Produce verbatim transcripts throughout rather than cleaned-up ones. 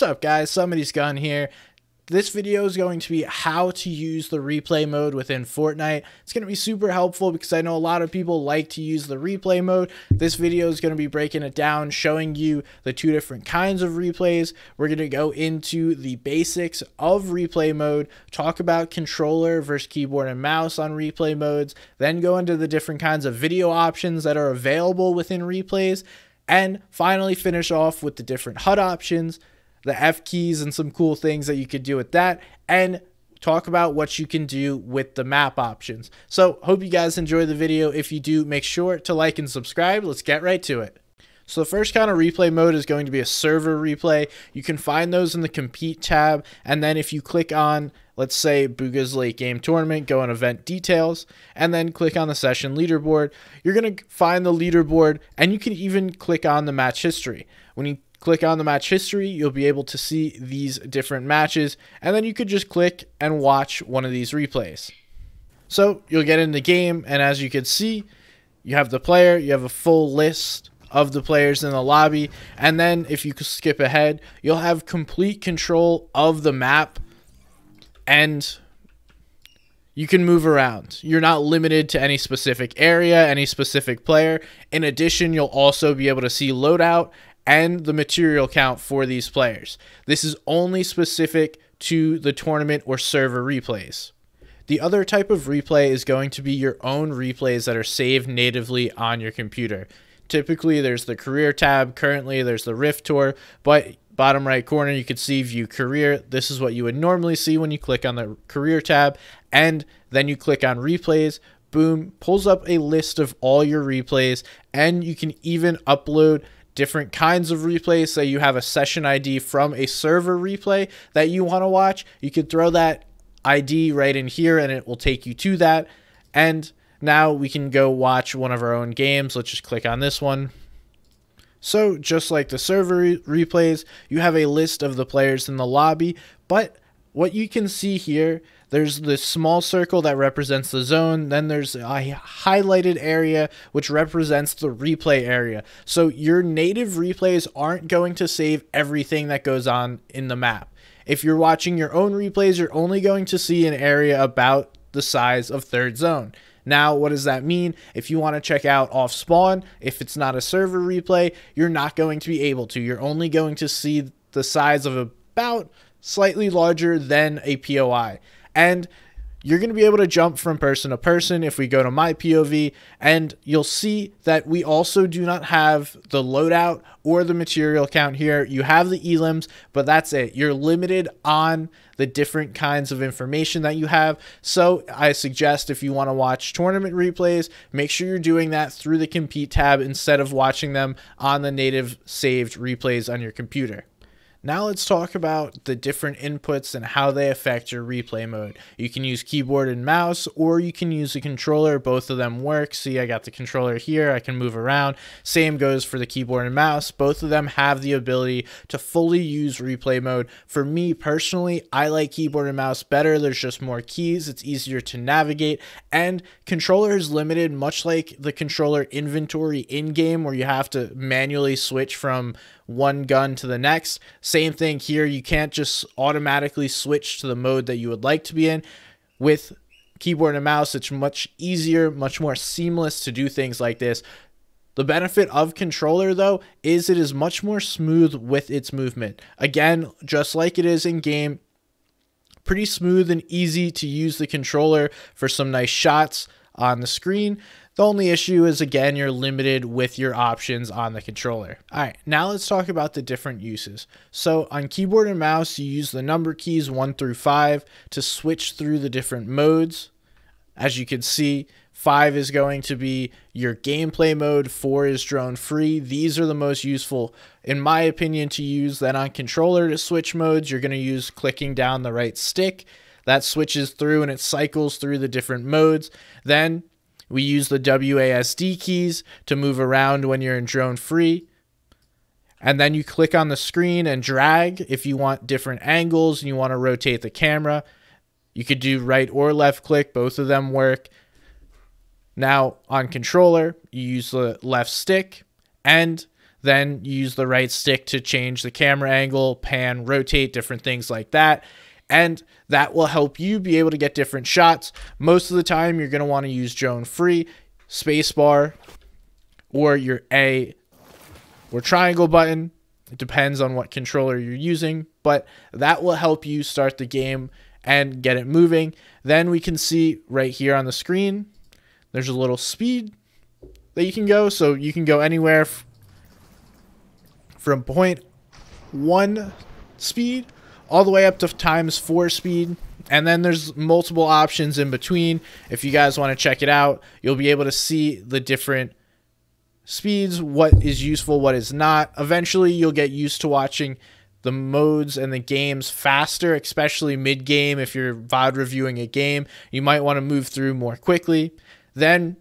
What's up guys, Somebody's Gun here. This video is going to be how to use the replay mode within Fortnite. It's going to be super helpful because I know a lot of people like to use the replay mode. This video is going to be breaking it down, showing you the two different kinds of replays. We're going to go into the basics of replay mode, talk about controller versus keyboard and mouse on replay modes, then go into the different kinds of video options that are available within replays, and finally finish off with the different H U D options, the F keys and some cool things that you could do with that, and talk about what you can do with the map options. So hope you guys enjoy the video. If you do, make sure to like and subscribe. Let's get right to it. So the first kind of replay mode is going to be a server replay. You can find those in the compete tab. And then if you click on, let's say, Bugha's late game tournament, go on event details, and then click on the session leaderboard, you're going to find the leaderboard, and you can even click on the match history. When you click on the match history, you'll be able to see these different matches, and then you could just click and watch one of these replays. So you'll get in the game, and as you can see, you have the player, you have a full list of the players in the lobby, and then if you skip ahead, you'll have complete control of the map, and you can move around. You're not limited to any specific area, any specific player. In addition, you'll also be able to see loadout and the material count for these players. This is only specific to the tournament or server replays. The other type of replay is going to be your own replays that are saved natively on your computer. Typically, there's the career tab. Currently, there's the Rift Tour, but bottom right corner, you can see view career. This is what you would normally see when you click on the career tab, and then you click on replays. Boom, pulls up a list of all your replays, and you can even upload different kinds of replays. So you have a session I D from a server replay that you want to watch. You could throw that I D right in here and it will take you to that. And now we can go watch one of our own games. Let's just click on this one. So just like the server re replays, you have a list of the players in the lobby, but what you can see here, there's this small circle that represents the zone. Then there's a highlighted area, which represents the replay area. So your native replays aren't going to save everything that goes on in the map. If you're watching your own replays, you're only going to see an area about the size of third zone. Now, what does that mean? If you want to check out off spawn, if it's not a server replay, you're not going to be able to. You're only going to see the size of about slightly larger than a P O I. And you're going to be able to jump from person to person if we go to my P O V, and you'll see that we also do not have the loadout or the material count here. You have the elims, but that's it. You're limited on the different kinds of information that you have. So I suggest if you want to watch tournament replays, make sure you're doing that through the compete tab instead of watching them on the native saved replays on your computer. Now let's talk about the different inputs and how they affect your replay mode. You can use keyboard and mouse, or you can use a controller. Both of them work. See, I got the controller here. I can move around. Same goes for the keyboard and mouse. Both of them have the ability to fully use replay mode. For me personally, I like keyboard and mouse better. There's just more keys. It's easier to navigate, and controller is limited, much like the controller inventory in game, where you have to manually switch from one gun to the next. Same thing here. You can't just automatically switch to the mode that you would like to be in. With keyboard and mouse, it's much easier, much more seamless to do things like this. The benefit of controller, though, is it is much more smooth with its movement. Again, just like it is in game, pretty smooth and easy to use the controller for some nice shots on the screen. The only issue is, again, you're limited with your options on the controller. All right, now let's talk about the different uses. So on keyboard and mouse, you use the number keys one through five to switch through the different modes. As you can see, five is going to be your gameplay mode, four is drone free. These are the most useful, in my opinion, to use. Then on controller to switch modes, you're going to use clicking down the right stick. That switches through and it cycles through the different modes. Then we use the W A S D keys to move around when you're in drone free. And then you click on the screen and drag if you want different angles and you want to rotate the camera. You could do right or left click. Both of them work. Now on controller, you use the left stick, and Then use the right stick to change the camera angle, pan, rotate, different things like that. And that will help you be able to get different shots. Most of the time, you're going to want to use drone free, spacebar, or your A or triangle button. It depends on what controller you're using, but that will help you start the game and get it moving. Then we can see right here on the screen, there's a little speed that you can go. So you can go anywhere from zero point one speed all the way up to times four speed. And then there's multiple options in between. If you guys want to check it out, you'll be able to see the different speeds, what is useful, what is not. Eventually, you'll get used to watching the modes and the games faster, especially mid-game. If you're V O D reviewing a game, you might want to move through more quickly. Then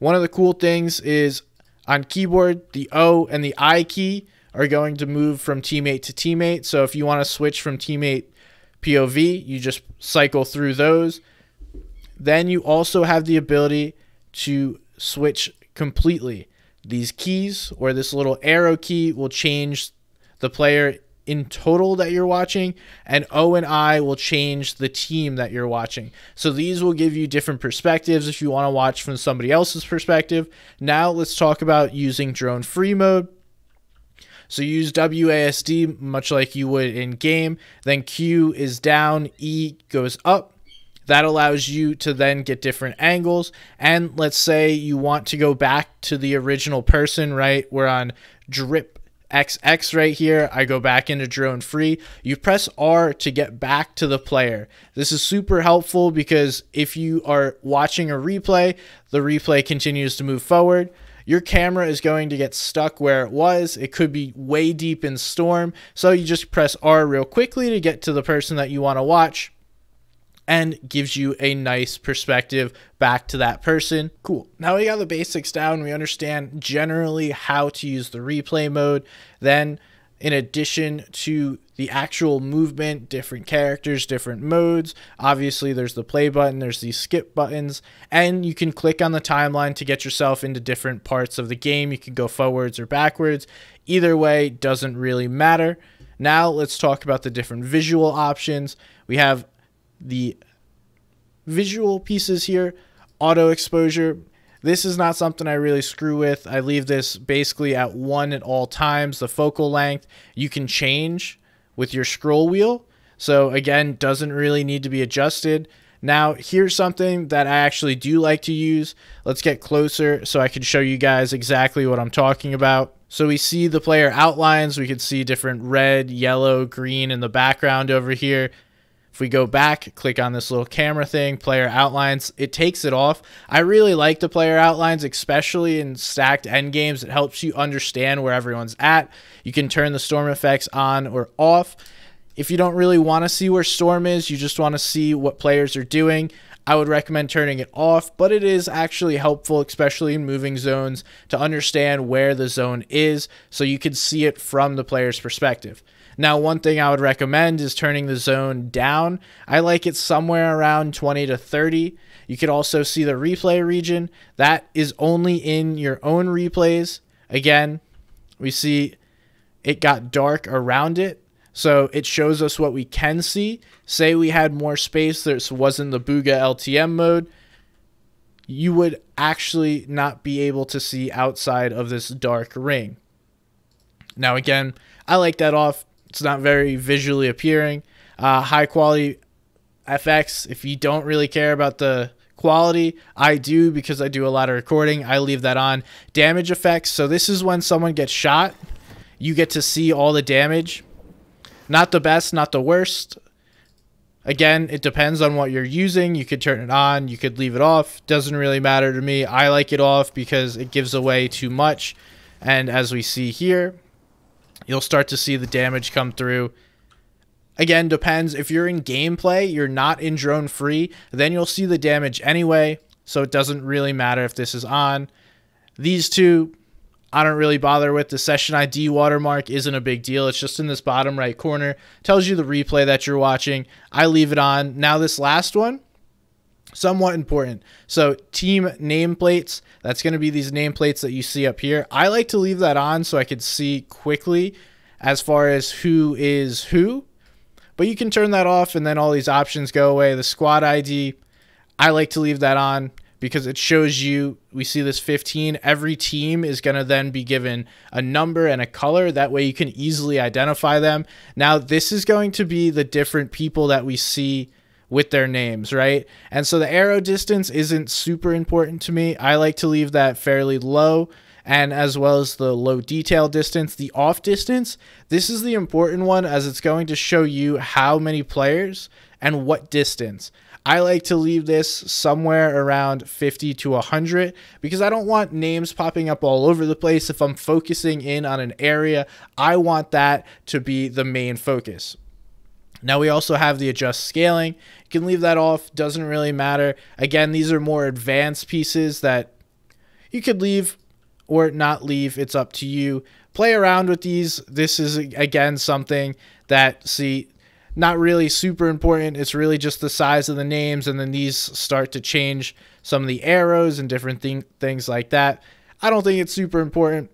one of the cool things is on keyboard, the O and the I key are going to move from teammate to teammate. So if you want to switch from teammate P O V, you just cycle through those. Then you also have the ability to switch completely. These keys or this little arrow key will change the player in total that you're watching, and O and I will change the team that you're watching. So these will give you different perspectives if you want to watch from somebody else's perspective. Now let's talk about using drone free mode. So use W A S D much like you would in game, then Q is down, E goes up. That allows you to then get different angles. And let's say you want to go back to the original person, right? We're on drip X X right here. I go back into drone free. You press R to get back to the player. This is super helpful because if you are watching a replay, the replay continues to move forward. Your camera is going to get stuck where it was. It could be way deep in storm. So you just press R real quickly to get to the person that you want to watch, and gives you a nice perspective back to that person. Cool. Now we got the basics down. We understand generally how to use the replay mode. Then in addition to the actual movement, different characters, different modes, obviously there's the play button, there's these skip buttons, and you can click on the timeline to get yourself into different parts of the game. You can go forwards or backwards. Either way, doesn't really matter. Now let's talk about the different visual options. We have the visual pieces here. Auto exposure, this is not something I really screw with. I leave this basically at one at all times. The focal length you can change with your scroll wheel, so again, doesn't really need to be adjusted. Now here's something that I actually do like to use. Let's get closer so I can show you guys exactly what I'm talking about. So we see the player outlines, we can see different red, yellow, green in the background over here. If we go back, click on this little camera thing, player outlines, it takes it off. I really like the player outlines, especially in stacked end games. It helps you understand where everyone's at. You can turn the storm effects on or off. If you don't really want to see where storm is, you just want to see what players are doing, I would recommend turning it off, but it is actually helpful, especially in moving zones, to understand where the zone is so you can see it from the player's perspective. Now, one thing I would recommend is turning the zone down. I like it somewhere around twenty to thirty. You could also see the replay region. That is only in your own replays. Again, we see it got dark around it, so it shows us what we can see. Say we had more space, this wasn't the Bugha L T M mode, you would actually not be able to see outside of this dark ring. Now, again, I like that off. It's not very visually appealing. Uh, high quality F X, if you don't really care about the quality, I do because I do a lot of recording, I leave that on. Damage effects, so this is when someone gets shot, you get to see all the damage. Not the best, not the worst. Again, it depends on what you're using. You could turn it on, you could leave it off. Doesn't really matter to me. I like it off because it gives away too much. And as we see here, you'll start to see the damage come through. Again, depends. If you're in gameplay, you're not in drone free, then you'll see the damage anyway, so it doesn't really matter if this is on. These two, I don't really bother with. The session I D watermark isn't a big deal. It's just in this bottom right corner. Tells you the replay that you're watching. I leave it on. Now this last one, somewhat important. So team nameplates, that's going to be these nameplates that you see up here. I like to leave that on so I could see quickly as far as who is who, but you can turn that off and then all these options go away. The squad I D, I like to leave that on because it shows you, we see this fifteen, every team is going to then be given a number and a color. That way you can easily identify them. Now this is going to be the different people that we see with their names, right? And so the arrow distance isn't super important to me. I like to leave that fairly low, and as well as the low detail distance. The off distance, this is the important one as it's going to show you how many players and what distance. I like to leave this somewhere around fifty to one hundred because I don't want names popping up all over the place. If I'm focusing in on an area, I want that to be the main focus. Now we also have the adjust scaling. You can leave that off, doesn't really matter. Again, these are more advanced pieces that you could leave or not leave, it's up to you. Play around with these. This is, again, something that, see, not really super important. It's really just the size of the names, and then these start to change some of the arrows and different thing, things like that. I don't think it's super important.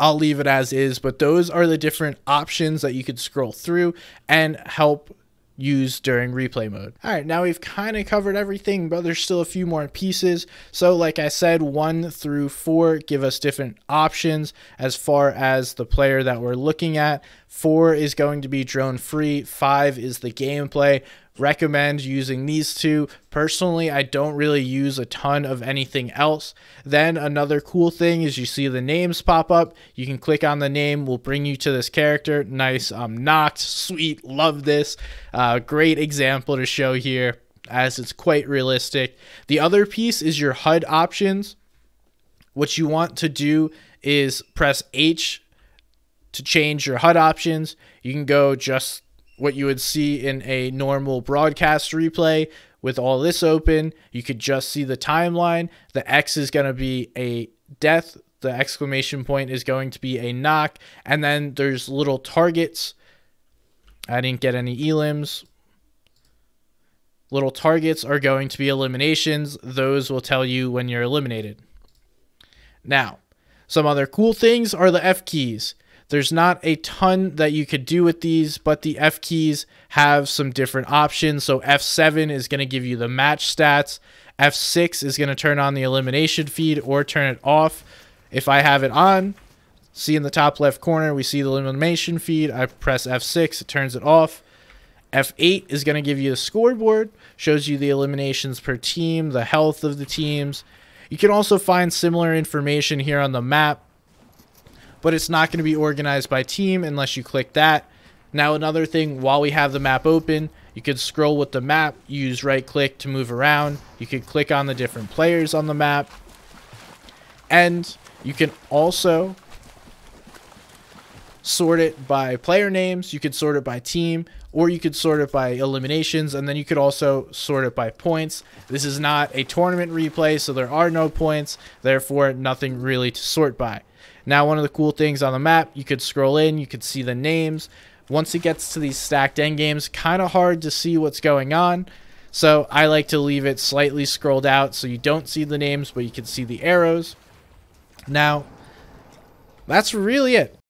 I'll leave it as is, but those are the different options that you could scroll through and help use during replay mode. All right, now we've kind of covered everything, but there's still a few more pieces. So like I said, one through four give us different options as far as the player that we're looking at. Four is going to be drone free. Five is the gameplay. Recommend using these two. Personally, I don't really use a ton of anything else. Then another cool thing is you see the names pop up. You can click on the name, will bring you to this character. Nice, I'm knocked. Sweet, love this. Uh, great example to show here as it's quite realistic. The other piece is your H U D options. What you want to do is press H to change your H U D options. You can go just what you would see in a normal broadcast replay. With all this open, you could just see the timeline. The X is going to be a death. The exclamation point is going to be a knock. And then there's little targets. I didn't get any elims. Little targets are going to be eliminations. Those will tell you when you're eliminated. Now, some other cool things are the F keys. There's not a ton that you could do with these, but the F keys have some different options. So F seven is going to give you the match stats. F six is going to turn on the elimination feed or turn it off. If I have it on, see in the top left corner, we see the elimination feed. I press F six, it turns it off. F eight is going to give you the scoreboard, shows you the eliminations per team, the health of the teams. You can also find similar information here on the map, but it's not going to be organized by team unless you click that. Now another thing, while we have the map open, you could scroll with the map, use right click to move around. You could click on the different players on the map. And you can also sort it by player names, you could sort it by team, or you could sort it by eliminations, and then you could also sort it by points. This is not a tournament replay, so there are no points, therefore nothing really to sort by. Now, one of the cool things on the map, you could scroll in, you could see the names. Once it gets to these stacked end games, kind of hard to see what's going on. So I like to leave it slightly scrolled out so you don't see the names, but you can see the arrows. Now, that's really it.